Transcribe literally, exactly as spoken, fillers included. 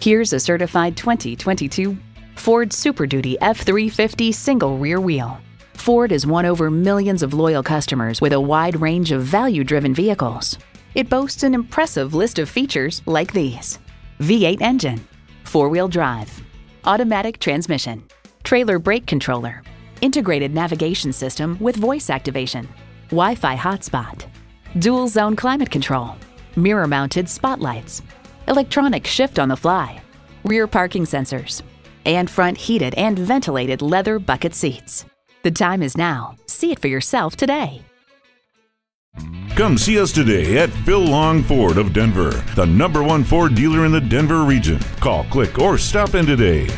Here's a certified twenty twenty-two Ford Super Duty F three fifty single rear wheel. Ford has won over millions of loyal customers with a wide range of value-driven vehicles. It boasts an impressive list of features like these: V eight engine, four-wheel drive, automatic transmission, trailer brake controller, integrated navigation system with voice activation, Wi-Fi hotspot, dual zone climate control, mirror mounted spotlights, electronic shift on the fly, rear parking sensors, and front heated and ventilated leather bucket seats. The time is now. See it for yourself today. Come see us today at Phil Long Ford of Denver, the number one Ford dealer in the Denver region. Call, click, or stop in today.